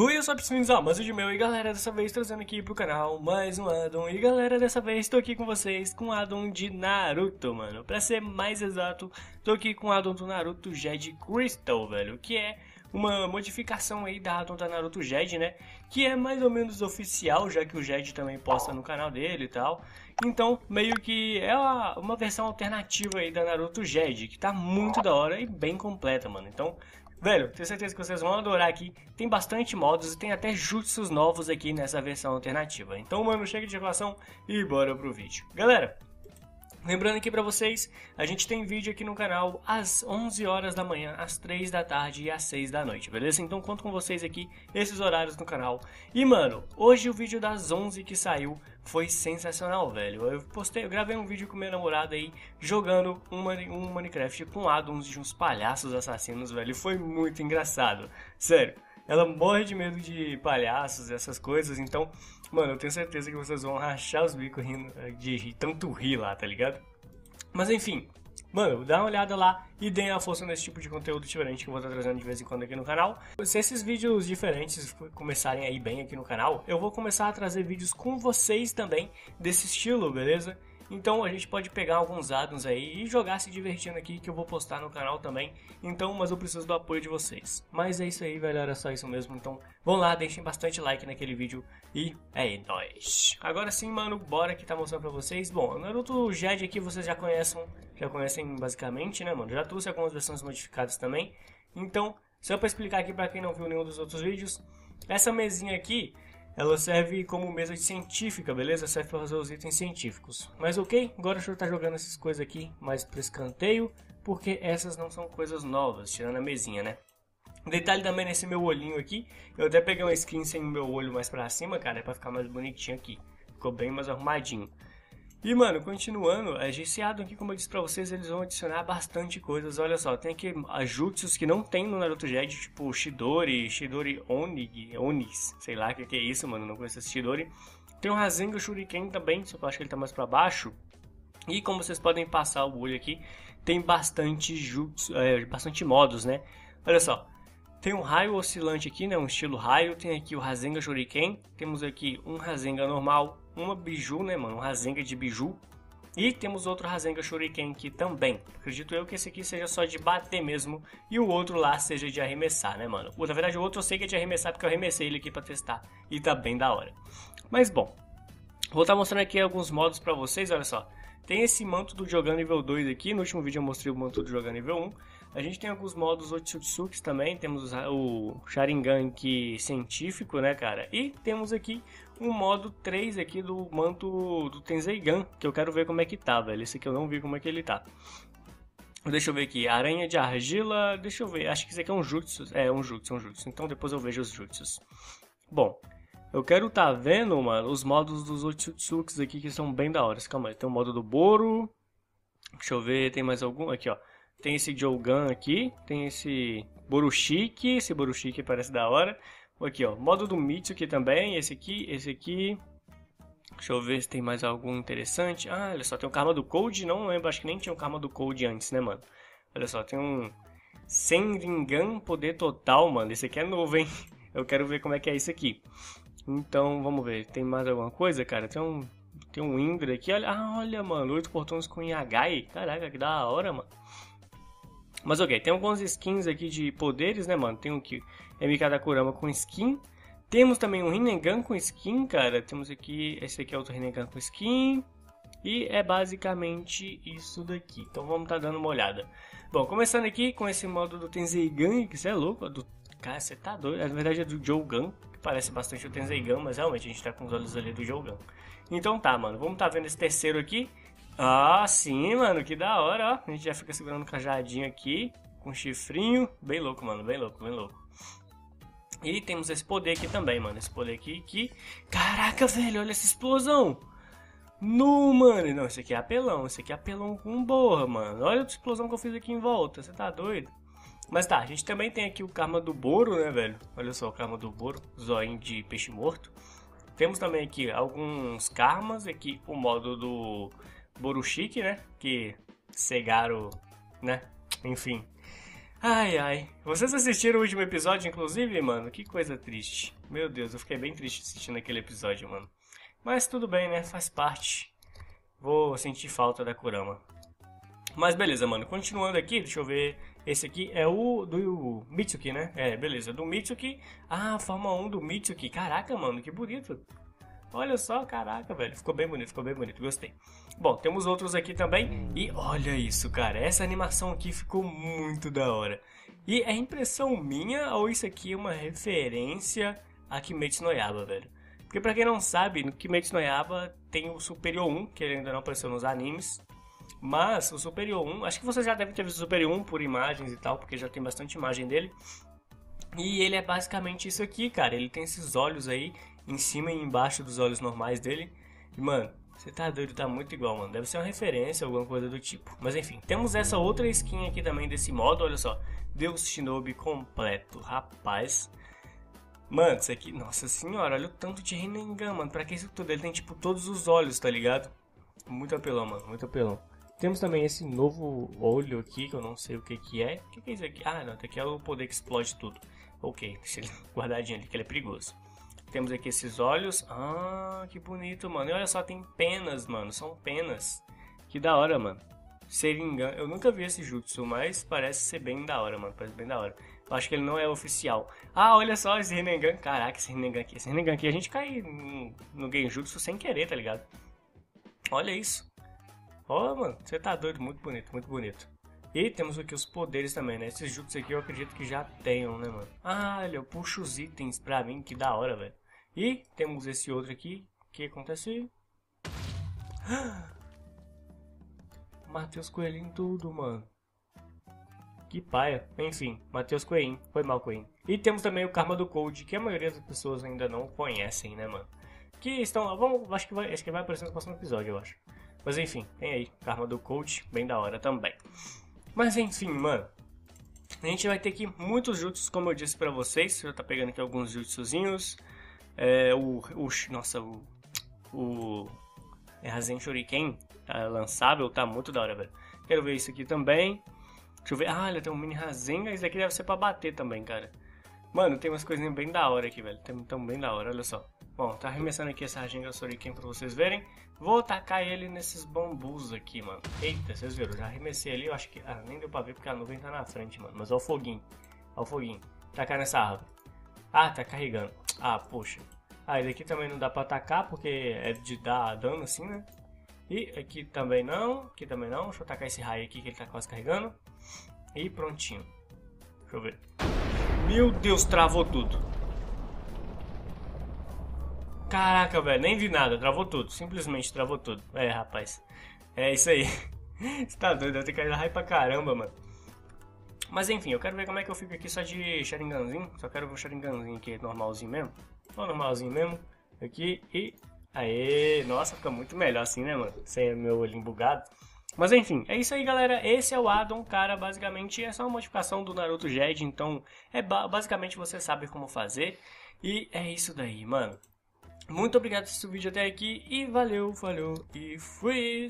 Oi, eu sou a Psfinza, mas o de meu, e galera, dessa vez trazendo aqui pro canal mais um Addon. E galera, dessa vez tô aqui com vocês com um Addon de Naruto, mano. Pra ser mais exato, tô aqui com um Addon do Naruto Jedy Crystal, velho, que é uma modificação aí da Addon da Naruto Jedy, né? Que é mais ou menos oficial, já que o Jedy também posta no canal dele e tal. Então, meio que é uma versão alternativa aí da Naruto Jedy, que tá muito da hora e bem completa, mano. Então, velho, tenho certeza que vocês vão adorar aqui. Tem bastante modos e tem até jutsus novos aqui nessa versão alternativa. Então, mano, chega de enrolação e bora pro vídeo. Galera, lembrando aqui pra vocês, a gente tem vídeo aqui no canal às 11 horas da manhã, às 3 da tarde e às 6 da noite, beleza? Então conto com vocês aqui, esses horários no canal. E, mano, hoje o vídeo das 11 que saiu foi sensacional, velho. Eu gravei um vídeo com minha namorada aí, jogando um Minecraft com addons de uns palhaços assassinos, velho. Foi muito engraçado, sério. Ela morre de medo de palhaços e essas coisas, então, mano, eu tenho certeza que vocês vão rachar os bicos rindo, de tanto rir lá, tá ligado? Mas enfim, mano, dá uma olhada lá e deem a força nesse tipo de conteúdo diferente que eu vou estar trazendo de vez em quando aqui no canal. Se esses vídeos diferentes começarem a ir bem aqui no canal, eu vou começar a trazer vídeos com vocês também desse estilo, beleza? Então a gente pode pegar alguns addons aí e jogar se divertindo aqui, que eu vou postar no canal também. Então, mas eu preciso do apoio de vocês. Mas é isso aí, velho, era só isso mesmo. Então vão lá, deixem bastante like naquele vídeo e é nóis. Agora sim, mano, bora que tá mostrando pra vocês. Bom, o Naruto Jedy aqui vocês já conhecem basicamente, né, mano? Já trouxe algumas versões modificadas também. Então, só pra explicar aqui pra quem não viu nenhum dos outros vídeos, essa mesinha aqui, ela serve como mesa de científica, beleza? Serve para fazer os itens científicos. Mas ok, agora deixa eu estar jogando essas coisas aqui mais para escanteio, porque essas não são coisas novas, tirando a mesinha, né? Detalhe também nesse meu olhinho aqui, eu até peguei uma skin sem o meu olho mais para cima, cara, é para ficar mais bonitinho aqui. Ficou bem mais arrumadinho. E, mano, continuando, esse Addon aqui, como eu disse pra vocês, eles vão adicionar bastante coisas. Olha só, tem aqui jutsus que não tem no Naruto Jedy, tipo Chidori Onis, sei lá o que é isso, mano, não conheço esse Chidori. Tem o Rasengan Shuriken também, só que eu acho que ele tá mais pra baixo. E como vocês podem passar o olho aqui, tem bastante jutsu, bastante modos, né? Olha só, tem um raio oscilante aqui, né, um estilo raio, tem aqui o Rasengan Shuriken, temos aqui um Rasengan normal, uma Biju, né, mano? Um Rasengan de Biju. E temos outro Rasengan Shuriken aqui também. Acredito eu que esse aqui seja só de bater mesmo. E o outro lá seja de arremessar, né, mano? Na verdade, o outro eu sei que é de arremessar, porque eu arremessei ele aqui pra testar. E tá bem da hora. Mas, bom. Vou estar mostrando aqui alguns modos pra vocês, olha só. Tem esse manto do Jogan nível 2 aqui. No último vídeo eu mostrei o manto do Jogan nível 1. A gente tem alguns modos Otsutsuki também. Temos o Sharingan aqui científico, né, cara? E temos aqui um modo 3 aqui do manto do Tenzeigan, que eu quero ver como é que tá, velho. Esse aqui eu não vi como é que ele tá. Deixa eu ver aqui. Aranha de argila. Deixa eu ver. Acho que esse aqui é um jutsu. É um jutsu. Então depois eu vejo os jutsus. Bom, eu quero tá vendo, mano, os modos dos Otsutsukis aqui, que são bem da hora. Calma aí, tem o modo do Boru. Deixa eu ver, tem mais algum? Aqui, ó. Tem esse Jogan aqui. Tem esse Borushiki. Esse Borushiki parece da hora. Aqui, ó. Modo do Mitsuki também. Esse aqui, esse aqui. Deixa eu ver se tem mais algum interessante. Ah, olha só, tem o Karma do Code. Não lembro, acho que nem tinha o Karma do Code antes, né, mano? Olha só, tem um Sendringan Poder Total, mano. Esse aqui é novo, hein? Eu quero ver como é que é isso aqui. Então, vamos ver. Tem mais alguma coisa, cara? Tem um Indra aqui. Olha, olha, mano. 8 portões com Yagai. Caraca, que da hora, mano. Mas ok, tem algumas skins aqui de poderes, né, mano? Tem o que é Mikatakurama com skin. Temos também um Rinnegan com skin, cara. Temos aqui, esse aqui é outro Rinnegan com skin. E é basicamente isso daqui. Então vamos tá dando uma olhada. Bom, começando aqui com esse modo do Tenzeigan, que você é louco, do... Cara, você tá doido. Na verdade é do Jogan, que parece bastante o Tenzeigan, mas realmente a gente tá com os olhos ali do Jogan. Então tá, mano, vamos tá vendo esse terceiro aqui. Ah, sim, mano, que da hora, ó. A gente já fica segurando o cajadinho aqui, com chifrinho. Bem louco, mano, bem louco, bem louco. E temos esse poder aqui também, mano. Esse poder aqui que... Caraca, velho, olha essa explosão. No, mano. Não, esse aqui é apelão. Esse aqui é apelão com borra, mano. Olha a explosão que eu fiz aqui em volta. Você tá doido? Mas tá, a gente também tem aqui o Karma do Boru, né, velho? Olha só o Karma do Boru, zoinho de peixe morto. Temos também aqui alguns Karmas, aqui o modo do Borushiki, né? Que cegaram, né? Enfim. Ai, ai. Vocês assistiram o último episódio, inclusive, mano? Que coisa triste. Meu Deus, eu fiquei bem triste assistindo aquele episódio, mano. Mas tudo bem, né? Faz parte. Vou sentir falta da Kurama. Mas beleza, mano. Continuando aqui, deixa eu ver. Esse aqui é o do Mitsuki, né? É, beleza. Do Mitsuki. Ah, a forma 1 do Mitsuki. Caraca, mano. Que bonito. Olha só, caraca, velho. Ficou bem bonito, gostei. Bom, temos outros aqui também. E olha isso, cara. Essa animação aqui ficou muito da hora. E é impressão minha ou isso aqui é uma referência a Kimetsu no Yaiba, velho? Porque pra quem não sabe, no Kimetsu no Yaiba tem o Superior 1, que ele ainda não apareceu nos animes. Mas o Superior 1, acho que vocês já devem ter visto o Superior 1 por imagens e tal, porque já tem bastante imagem dele. E ele é basicamente isso aqui, cara. Ele tem esses olhos aí em cima e embaixo dos olhos normais dele. E, mano, você tá doido, tá muito igual, mano. Deve ser uma referência, alguma coisa do tipo. Mas, enfim, temos essa outra skin aqui também desse modo. Olha só, Deus Shinobi completo, rapaz. Mano, isso aqui... Nossa senhora, olha o tanto de Rinnegan, mano. Pra que isso tudo? Ele tem, tipo, todos os olhos, tá ligado? Muito apelão, mano, muito apelão. Temos também esse novo olho aqui, que eu não sei o que que é. O que é isso aqui? Ah, não, isso aqui é o poder que explode tudo. Ok, deixa ele guardadinho ali, que ele é perigoso. Temos aqui esses olhos. Ah, que bonito, mano. E olha só, tem penas, mano. São penas. Que da hora, mano. Sendringan. Eu nunca vi esse jutsu, mas parece ser bem da hora, mano. Parece bem da hora. Eu acho que ele não é oficial. Ah, olha só esse Rinnegan. Caraca, esse Rinnegan aqui. Esse Rinnegan aqui a gente cai no Genjutsu sem querer, tá ligado? Olha isso. Ó, mano. Você tá doido. Muito bonito, muito bonito. E temos aqui os poderes também, né? Esses jutsus aqui eu acredito que já tenham, né, mano? Ah, olha, eu puxo os itens pra mim. Que da hora, velho. E temos esse outro aqui. O que acontece? Matei os coelhinhos tudo, mano. Que paia. Enfim, matei os coelhinhos. Foi mal, coelhinho. E temos também o Karma do Code, que a maioria das pessoas ainda não conhecem, né, mano? Que estão... Vamos, acho que vai aparecer no próximo episódio, eu acho. Mas enfim, tem aí. Karma do Code, bem da hora também. Mas enfim, mano, a gente vai ter aqui muitos jutsus, como eu disse pra vocês. Já tá pegando aqui alguns jutsuzinhos. É, o Rasen Shuriken tá lançável, tá muito da hora, velho. Quero ver isso aqui também. Deixa eu ver. Ah, ele tem um mini Rasengan. Esse daqui deve ser pra bater também, cara. Mano, tem umas coisinhas bem da hora aqui, velho. Tem tão bem da hora, olha só. Bom, tá arremessando aqui essa Rasengan Shuriken pra vocês verem. Vou tacar ele nesses bambus aqui, mano. Eita, vocês viram, já arremessei ali, eu acho que... Ah, nem deu pra ver porque a nuvem tá na frente, mano. Mas olha o foguinho, olha o foguinho. Tacar nessa árvore. Ah, tá carregando. Ah, poxa. Ah, esse aqui também não dá pra atacar, porque é de dar dano assim, né? E aqui também não, aqui também não. Deixa eu tacar esse raio aqui que ele tá quase carregando. E prontinho. Deixa eu ver. Meu Deus, travou tudo. Caraca, velho, nem vi nada, travou tudo. Simplesmente travou tudo. É, rapaz. É isso aí. Você tá doido, eu tenho que ir raio pra caramba, mano. Mas enfim, eu quero ver como é que eu fico aqui só de Sharinganzinho. Só quero ver o Sharinganzinho aqui, normalzinho mesmo. Só normalzinho mesmo. Aqui e... Aê, nossa, fica muito melhor assim, né, mano? Sem meu olhinho bugado. Mas enfim, é isso aí, galera. Esse é o Addon, cara. Basicamente, é só uma modificação do Naruto Jedy. Então, é basicamente você sabe como fazer. E é isso daí, mano. Muito obrigado por assistir o vídeo até aqui. E valeu, falou e fui.